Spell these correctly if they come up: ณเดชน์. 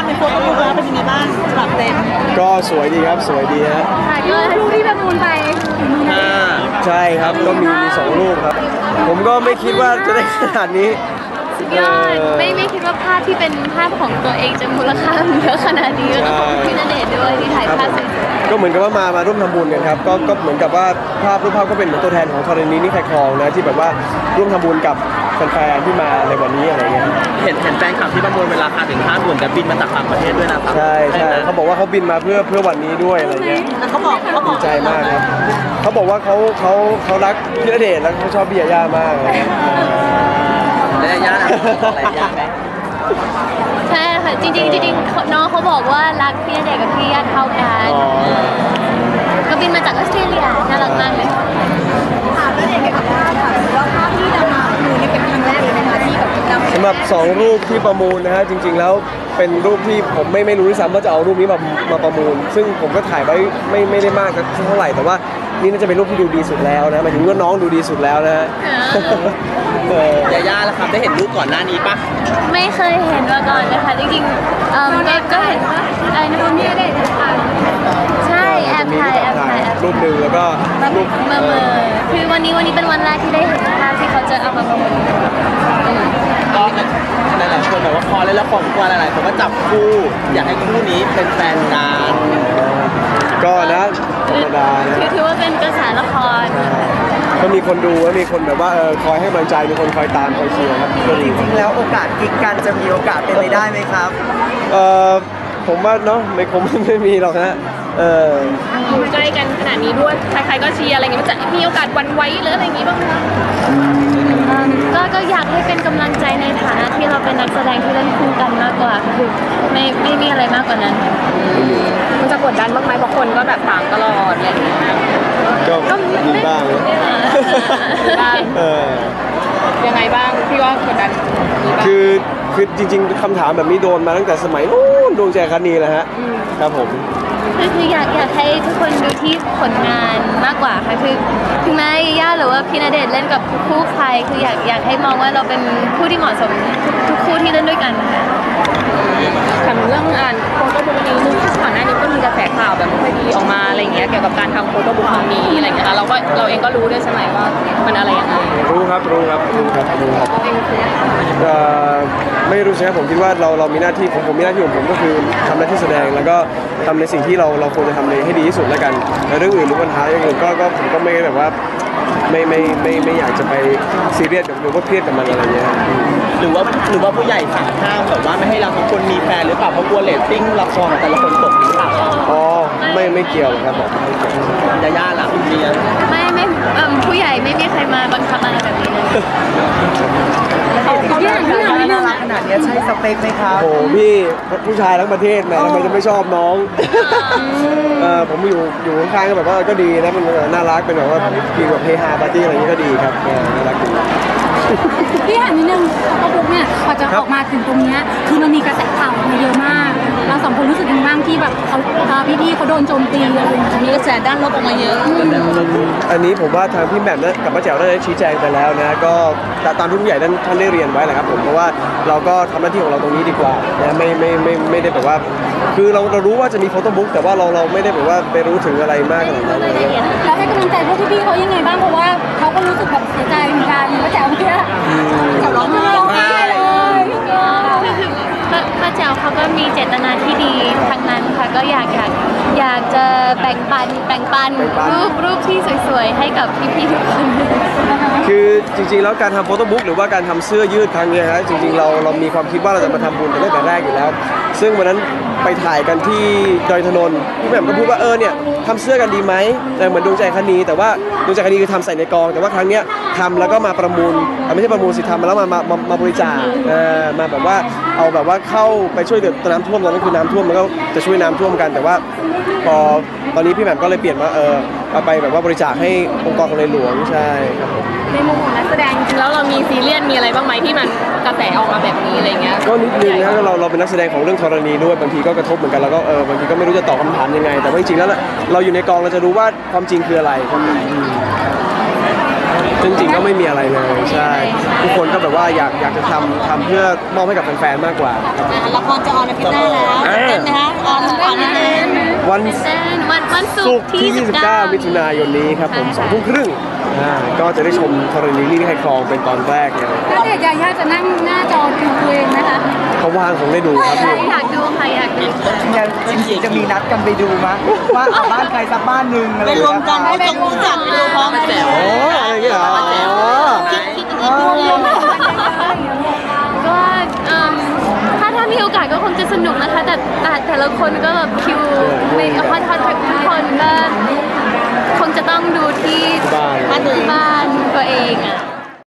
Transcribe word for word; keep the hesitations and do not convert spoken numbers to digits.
างเป็นโฟโต้บุ๊กแล้วเป็นยังไงบ้างฉบับเต็มก็สวยดีครับสวยดีฮะรูปรูปที่ประมูลไปใช่ครับก็มีสองรูปครับผมก็ไม่คิดว่าจะได้ขนาดนี้สุดยอดไม่ไม่คิดว่าภาพที่เป็นภาพของตัวเองจะมูลค่าเยอะขนาดนี้แล้วก็ของพี่ณเดชน์ด้วยที่ถ่ายภาพก็เหมือนกับว่ามามาร่วมทำบุญกันครับก็ก็เหมือนกับว่าภาพรูปภาพก็เป็นเหมือนตัวแทนของธรณีนิคายคลองนะที่แบบว่าร่วมทำบุญกับแฟนๆที่มาในวันนี้อะไรเงี้ยเห็นเห็นแฟนคลับที่ประมูลเวลาคาถึงห้าหมื่นแต่บินมาจากต่างประเทศด้วยนะครับใช่ใช่เขาบอกว่าเขาบินมาเพื่อเพื่อวันนี้ด้วยอะไรเงี้ยเขาบอกเขาดีใจมากครับเขาบอกว่าเขาเขาเขารักพี่ณเดชน์แล้วเขาชอบพี่ยาย่ามากเลยยาย่าอะไรยาย่าไหมใช่ค่ะจริงจริงจริงน้องเขาบอกว่ารักพี่ณเดชน์กับพี่ยาย่าเท่ากันก็บินมาจากออสเตรเลียน่ารักมากเลยค่ะณเดชน์กับภาพค่ะว่าภาพที่นำมาดูนี่เป็นครั้งแรกเลยนะคะที่แบบสำหรับสองรูปที่ประมูลนะฮะจริงๆแล้วเป็นรูปที่ผมไม่ไม่รู้ด้วยซ้ำว่าจะเอารูปนี้มามาประมูลซึ่งผมก็ถ่ายไว้ไม่ไม่ได้มากเท่าไหร่แต่ว่านี่น่าจะเป็นรูปที่ดูดีสุดแล้วนะหมายถึงว่าน้องดูดีสุดแล้วนะยาย่าล่ะครับได้เห็นรูปก่อนหน้านี้ปะไม่เคยเห็นมาก่อนนะคะจริงๆเออก็ก็เห็นว่าไอ้น้องนี่ได้ถ่ายใช่แอบถ่ายแอบถ่ายรูปหนึ่งแล้วก็รูปเมื่อคือวันนี้วันนี้เป็นวันแรกที่ได้เห็นภาพที่เขาจะเอามาประมูลก็หลายๆคนแบบว่าพอแล้วของกว่าหลายๆคนก็จับคู่อยากให้คู่นี้เป็นแฟนกันก็นะธรรมดาถือว่าเป็นกระแสละครก็มีคนดูและมีคนแบบว่าเออคอยให้กำลังใจมีคนคอยตามคอยเชียร์ครับจริงๆแล้วโอกาสกิ๊กกันจะมีโอกาสเป็นไปได้ไหมครับเออผมว่าเนาะไม่คงไม่มีหรอกฮะเอออยู่ใกล้กันขนาดนี้ด้วยใครๆก็เชียร์อะไรเงี้ยมันจะมีโอกาสวันไว้หรืออะไรอย่างงี้บ้างไหมคะก็ก็อยากให้เป็นกำลังใจในฐานะที่เราเป็นนักแสดงที่เล่นคู่กันมากกว่าคือไม่ไม่มีอะไรมากกว่านั้นมันจะกดดันมากไหมเพราะคนก็แบบต่างตลอดอะไรอย่างเงี้ยก็มีบ้างยังไงบ้างพี่ว่ากดดันคือคือจริงๆคำถามแบบนี้โดนมาตั้งแต่สมัยนู้นดวงใจคณีแหละฮะครับผมคือคืออยากอยากให้ทุกคนดูที่ผลงานมากกว่าค่ะคือถึงแม้ยาย่าหรือว่าพี่ณเดชน์เล่นกับคู่ใครคืออยากอยากให้มองว่าเราเป็นคู่ที่เหมาะสมทุกคู่ที่เล่นด้วยกันค่ะถามเรื่องอ่านโฟโต้บุ๊กนี้นึกว่าก่อนหน้านี้ก็มีกระแสข่าวแบบไม่ค่อยดีออกมาอะไรเงี้ยเกี่ยวกับการทำโฟโต้บุ๊กครั้งนี้อะไรเงี้ยเราก็เราเองก็รู้ด้วยใช่ไหมว่ามันอะไรยังไงรู้ครับรู้ครับรู้ครับรู้ครับไม่รู้ใช่ไหมผมคิดว่าเราเรามีหน้าที่ผมผมมีหน้าที่ของผมก็คือทำหน้าที่แสดงแล้วก็ทำในสิ่งที่เราเราควรจะทำในให้ดีที่สุดแล้วกันแล้วเรื่องอื่นหรือปัญหาอย่างอื่นก็ก็ผมก็ไม่แบบว่าไม่ไม่ไม่ไม่อยากจะไปซีเรียสกับหรือว่าเครียดกับมันอะไรเงี้ยหรือว่าหรือว่าผู้ใหญ่สั่งห้ามแบบว่าไม่ให้เราทุกคนมีแฟนหรือเปล่าเพราะกลัวเรตติ้งละครแต่ละคนตกหรือเปล่าอ๋อไม่ไม่เกี่ยวครับผมยาย่าหลับพี่เมียไม่ไม่ผู้ใหญ่ไม่มีใครมาบังคับอะไรแบบนี้เลยผู้ใหญ่ผู้ใหญ่น่ารักขนาดนี้ใช่สเปคไหมครับโอ้พี่ผู้ชายทั้งประเทศแหมทำไมจะไม่ชอบน้องผมอยู่อยู่ข้างๆก็แบบว่าก็ดีนะมันน่ารักเป็นแบบว่ากินแบบเฮฮาปาร์ตี้อะไรอย่างนี้ก็ดีครับน่ารักดีพี่ถามนิดนึงโฟโต้บุ๊กเนี่ยพอจะออกมาถึงตรงนี้คือมันมีกระแสข่าวมาเยอะมากเราสองคนรู้สึกยังไงบ้างที่แบบเขาพี่ๆเขาโดนโจมตีเลยมีกระแสด้านลบออกมาเยอะอันนี้ผมว่าทางพี่แหม่มนะกับป้าแจ๋วได้ชี้แจงไปแล้วนะก็ตามที่ผู้ใหญ่ท่านได้เรียนไว้แหละครับผมเพราะว่าเราก็ทำหน้าที่ของเราตรงนี้ดีกว่านะไม่ไม่ไม่ไม่ได้แบบว่าคือเราเรารู้ว่าจะมีโฟโต้บุ๊กแต่ว่าเราเราไม่ได้แบบว่าไปรู้ถึงอะไรมากขนาดนั้นเลยแล้วให้กำลังใจพวกพี่ๆเขายังไงบ้างเพราะว่าเขาก็รู้สึกแบบเสียใจเหมือนกันป้าแจ๋วเพื่อแจ๋วร้องไห้เลยป้าแจ๋วเขาก็มีเจตนาที่ดีทางนั้นค่ะก็อยากอยากอยากจะแบ่งปันแบ่งปันรูปรูปที่สวยๆให้กับพี่ๆทุกคนคือจริงๆแล้วการทำโฟโต้บุ๊กหรือว่าการทำเสื้อยืดครั้งนี้ฮะจริงๆเราเรามีความคิดว่าเราจะมาทำบุญกันตั้งแต่แรกอยู่แล้วซึ่งวันนั้นไปถ่ายกันที่ดอยธนนท์พี่แหม่มก็พูดว่าเออเนี่ยทำเสื้อกันดีไหมแต่เหมือนดวงใจคณีแต่ว่าดวงใจคณีคือทำใส่ในกองแต่ว่าครั้งเนี้ยทำแล้วก็มาประมูลไม่ใช่ประมูลสิทำมาแล้วมามามาบริจาคมาแบบว่าเอาแบบว่าเข้าไปช่วยเดือดน้ำท่วมตอนนั้นคือน้ำท่วมมันก็จะช่วยน้ำท่วมกันแต่ว่าพอตอนนี้พี่แหม่มก็เลยเปลี่ยนมาเออเอาไปแบบว่าบริจาคให้องค์กรของในหลวงใช่ครับผมในมุมของนักแสดงจริงแล้วเรามีซีเรียสมีอะไรบ้างไหมที่มันกระแสออกมาแบบนี้อะไรเงี้ยก็นิดนึงนะเราเราเป็นนักแสดงของเรื่องธรณีด้วยบางทีก็กระทบเหมือนกันแล้วก็เออบางทีก็ไม่รู้จะตอบคำถามยังไงแต่ว่าจริงๆแล้วเราอยู่ในกองเราจะรู้ว่าความจริงคืออะไร ซึ่งจริงก็ไม่มีอะไรเลยใช่ทุกคนก็แบบว่าอยากอยากจะทำทำเพื่อมอบให้กับแฟนๆมากกว่าละครจะออนอาทิตย์หน้าแล้วเต้นไหมคะออนออนเต้นวันวันศุกร์ที่ยี่สิบเก้ามิถุนายนนี้ครับผมสองทุ่มครึ่งก็จะได้ชมธรณีนี่ให้คลองเป็นตอนแรกเลยแล้วเด็กยายาจะนั่งหน้าจอดูตัวเองนะคะเขาว่างคงได้ดูครับพี่อยากดูค่ะอยากดูจริงๆจะมีนัดกันไปดูมั้ยว่าบ้านใครสักบ้านนึงอะไรอย่างเงี้ยไปรวมกันไปจงรู้จักไปดูพร้อมกันโอ้อะไรอย่างเงี้ยเหรอก็ถ้าถ้ามีโอกาสก็คงจะสนุกนะคะแต่แต่แต่ละคนก็แบบคิวไม่ค่อยทันทุกคนก็คงจะต้องดูที่บ้านตัวเองอ่ะ